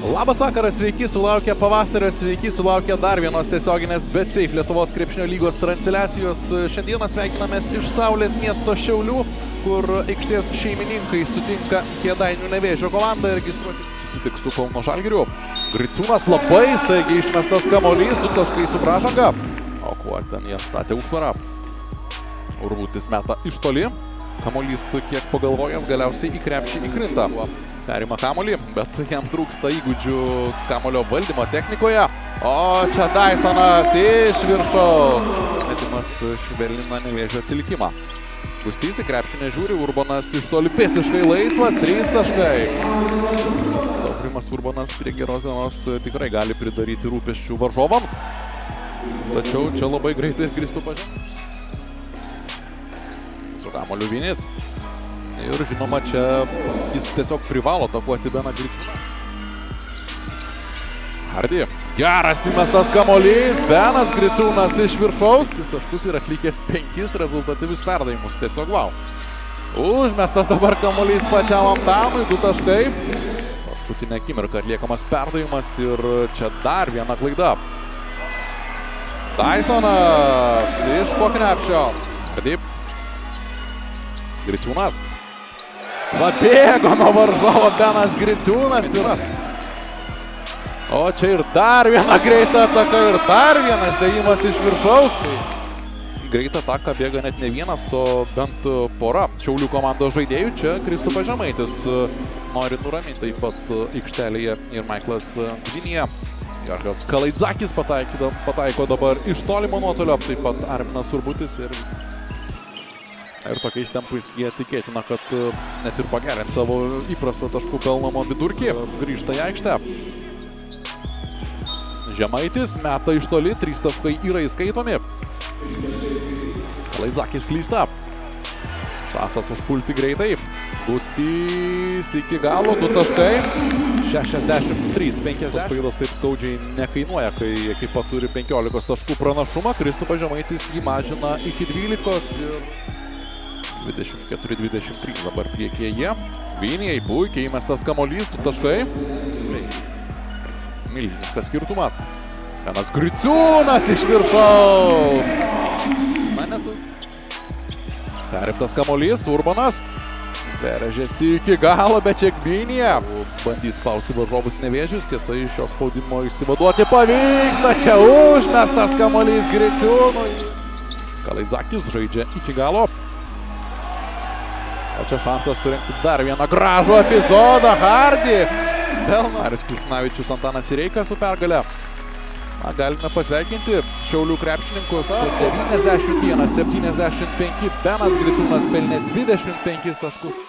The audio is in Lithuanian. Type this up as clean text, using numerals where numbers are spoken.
Labas vakaras, sveiki sulaukia pavasario, sveiki sulaukia dar vienos tiesioginės Betsafe Lietuvos Krepšinio lygos transliacijos. Šiandieną sveikinamės iš Saulės miesto Šiaulių, kur aikštės šeimininkai sutinka Kėdainių Nevėžio komandą ir susitiks su Kauno Žalgiriu. Griciūnas labai staigiai išmestas kamuolys, 2 taškai su pražanga. O kuo ten jie statė užtvarą. Urbutis meta iš toli. Kamuolys kiek pagalvojęs galiausiai į krepšį įkrinta. Perima kamuolį, bet jam trūksta įgūdžių kamuolio valdymo technikoje. O čia Dysonas iš viršaus. Metimas švelnina Nevėžio atsilikimą. Kustys į krepšį nežiūri, Urbanas iš toli visiškai laisvas, 3 taškai. Taurimas Urbanas prie Rozenos tikrai gali pridaryti rūpesčių varžovams. Tačiau čia labai greitai Kristupas Žemaitis. Kamolių Vynis. Ir žinoma, čia jis tiesiog privalo atakuoti Beną Griciūną. Hardi. Geras įmestas kamuolys. Benas Griciūnas iš viršaus. Kistoškus yra atlikęs 5 rezultatyvius perdavimus. Tiesiog wow. Užmestas dabar kamuolys pačiam Amtanui. 2 taškai. Paskutinė akimirka atliekamas perdavimas ir čia dar viena klaida. Dysonas iš Spoknepščio. Hardi. Griciūnas. Pabėgo nuo varžovo Benas Griciūnas ir ras. O čia ir dar viena greita ataka ir dar vienas dėjimas iš viršaus. Greita ataka bėga net ne vienas, o bent pora Šiaulių komandos žaidėjų. Čia Kristupas Žemaitis nori nuraminti, taip pat Ikštelėje ir Maiklas Vynija. Jarkko Kalaitzakis pataiko dabar iš tolimo nuotolio, taip pat Arminas Urbutis ir... Ir tokiais tempais jie tikėtina, kad net ir pagerint savo įprastą taškų pelnamo vidurkį. Grįžta į aikštę. Žemaitis meta iš toli, 3 taškai yra įskaitomi. Kalaitzakis klysta. Šansas užpulti greitai. Kustys iki galo, 2 taškai. 63-50. Klaidos taip skaudžiai nekainuoja, kai ekipa turi 15 taškų pranašumą. Kristupas Žemaitis jį mažina iki 12 ir... 24-23 dabar priekėje. Vynijai puikiai įmestas kamuolys, 2 taškai. Milžiniškas skirtumas. Benas Griciūnas iš viršaus. Perimtas kamuolys, Urbanas. Perėžėsi iki galo, bet čia Gminija. Bandys spausti varžovus Nevėžis, tiesa iš šio spaudimo išsivaduoti pavyksta. Čia užmestas kamuolys Griciūnui. Kalaitzakis žaidžia iki galo. O čia šansas surengti dar vieną gražų epizodą. Hardi. Kistoškus Santanas Reikas su pergale. Galime pasveikinti Šiaulių krepšininkus. 91-75. Benas Griciūnas pelnė 25 taškus.